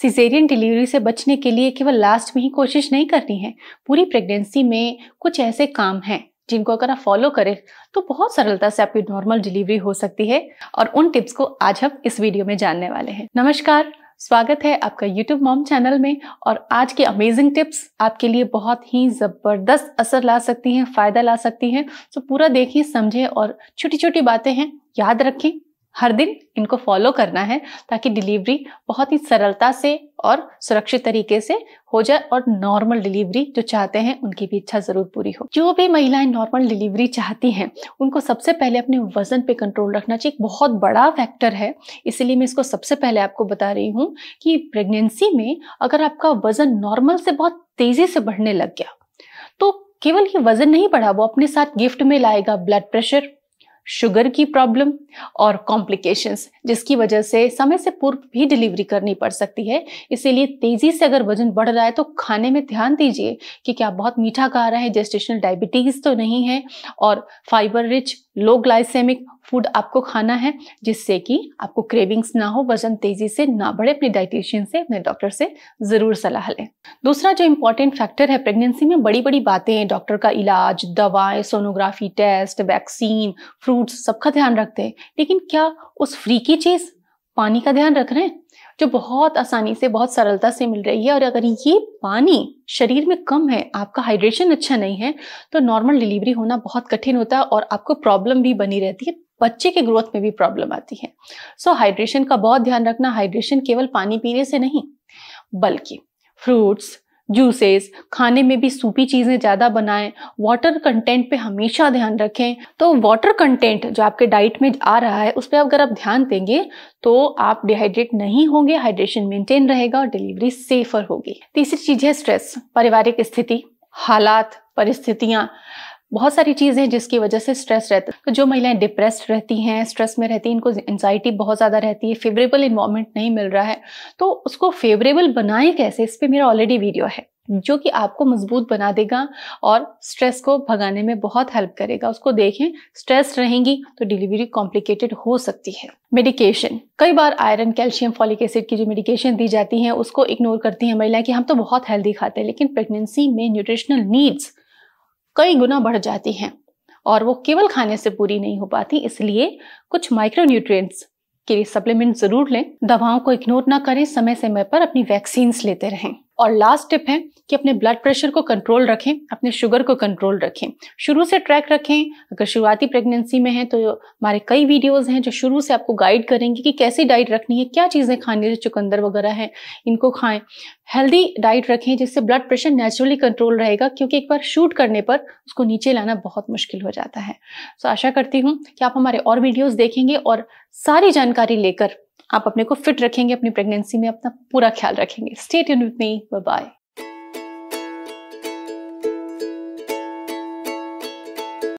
Caesarean delivery से बचने के लिए केवल लास्ट में ही कोशिश नहीं करनी है, पूरी प्रेगनेंसी में कुछ ऐसे काम हैं जिनको अगर आप फॉलो करें तो बहुत सरलता से आपकी नॉर्मल डिलीवरी हो सकती है, और उन टिप्स को आज हम इस वीडियो में जानने वाले हैं। नमस्कार, स्वागत है आपका YouTube मॉम चैनल में, और आज की अमेजिंग टिप्स आपके लिए बहुत ही जबरदस्त असर ला सकती हैं, फायदा ला सकती हैं। तो पूरा देखिए, समझिए, और छोटी छोटी बातें हैं याद रखें, हर दिन इनको फॉलो करना है ताकि डिलीवरी बहुत ही सरलता से और सुरक्षित तरीके से हो जाए और नॉर्मल डिलीवरी जो चाहते हैं उनकी भी इच्छा जरूर पूरी हो। जो भी महिलाएं नॉर्मल डिलीवरी चाहती हैं उनको सबसे पहले अपने वजन पे कंट्रोल रखना चाहिए, एक बहुत बड़ा फैक्टर है, इसीलिए मैं इसको सबसे पहले आपको बता रही हूँ कि प्रेगनेंसी में अगर आपका वजन नॉर्मल से बहुत तेजी से बढ़ने लग गया तो केवल ये वजन नहीं बढ़ा, वो अपने साथ गिफ्ट में लाएगा ब्लड प्रेशर, शुगर की प्रॉब्लम और कॉम्प्लिकेशंस, जिसकी वजह से समय से पूर्व भी डिलीवरी करनी पड़ सकती है। इसीलिए तेजी से अगर वजन बढ़ रहा है तो खाने में ध्यान दीजिए कि क्या बहुत मीठा खा रहे हैं, जेस्टेशनल डायबिटीज तो नहीं है, और fibre rich low glycaemic food आपको खाना है जिससे कि आपको क्रेविंग्स ना हो, वजन तेजी से ना बढ़े। अपने डाइटिशियन से, अपने डॉक्टर से जरूर सलाह लें। दूसरा जो इम्पोर्टेंट फैक्टर है प्रेगनेंसी में, बड़ी बड़ी बातें हैं, डॉक्टर का इलाज, दवाएं, सोनोग्राफी टेस्ट, वैक्सीन, फ्रूट्स, सबका ध्यान रखते हैं, लेकिन क्या उस फ्री की चीज पानी का ध्यान रख रहे हैं जो बहुत आसानी से, बहुत सरलता से मिल रही है? और अगर ये पानी शरीर में कम है, आपका हाइड्रेशन अच्छा नहीं है, तो नॉर्मल डिलीवरी होना बहुत कठिन होता है और आपको प्रॉब्लम भी बनी रहती है, बच्चे के ग्रोथ में भी प्रॉब्लम आती है। सो हाइड्रेशन का बहुत ध्यान रखना। हाइड्रेशन केवल पानी पीने से नहीं, बल्कि फ्रूट्स, जूसेस, खाने में भी सूपी चीजें ज्यादा बनाएं, वाटर कंटेंट पे हमेशा ध्यान रखें। तो वाटर कंटेंट जो आपके डाइट में आ रहा है उस पर अगर आप ध्यान देंगे तो आप डिहाइड्रेट नहीं होंगे, हाइड्रेशन मेंटेन रहेगा और डिलीवरी सेफर होगी। तीसरी चीज है स्ट्रेस, पारिवारिक स्थिति, हालात, परिस्थितियां, बहुत सारी चीज़ें हैं जिसकी वजह से स्ट्रेस रहता है। तो जो महिलाएं डिप्रेस्ड रहती हैं, स्ट्रेस में रहती हैं, इनको एंजाइटी बहुत ज़्यादा रहती है, फेवरेबल इन्वायरमेंट नहीं मिल रहा है, तो उसको फेवरेबल बनाएं कैसे, इस पर मेरा ऑलरेडी वीडियो है जो कि आपको मजबूत बना देगा और स्ट्रेस को भगाने में बहुत हेल्प करेगा। उसको देखें, स्ट्रेस रहेंगी तो डिलीवरी कॉम्प्लिकेटेड हो सकती है। मेडिकेशन, कई बार आयरन, कैल्शियम, फॉलिक एसिड की जो मेडिकेशन दी जाती है उसको इग्नोर करती हैं महिलाएं कि हम तो बहुत हेल्दी खाते हैं, लेकिन प्रेगनेंसी में न्यूट्रिशनल नीड्स कई गुना बढ़ जाती हैं और वो केवल खाने से पूरी नहीं हो पाती, इसलिए कुछ माइक्रोन्यूट्रिएंट्स के लिए सप्लीमेंट जरूर लें, दवाओं को इग्नोर ना करें, समय समय पर अपनी वैक्सीन्स लेते रहें। और लास्ट टिप है कि अपने ब्लड प्रेशर को कंट्रोल रखें, अपने शुगर को कंट्रोल रखें, शुरू से ट्रैक रखें। अगर शुरुआती प्रेगनेंसी में है तो हमारे कई वीडियोस हैं जो शुरू से आपको गाइड करेंगे कि कैसी डाइट रखनी है, क्या चीज़ें खानी है, चुकंदर वगैरह हैं इनको खाएं, हेल्दी डाइट रखें जिससे ब्लड प्रेशर नेचुरली कंट्रोल रहेगा, क्योंकि एक बार शूट करने पर उसको नीचे लाना बहुत मुश्किल हो जाता है। सो आशा करती हूँ कि आप हमारे और वीडियोज़ देखेंगे और सारी जानकारी लेकर आप अपने को फिट रखेंगे, अपनी प्रेगनेंसी में अपना पूरा ख्याल रखेंगे। Stay tuned with me, bye bye.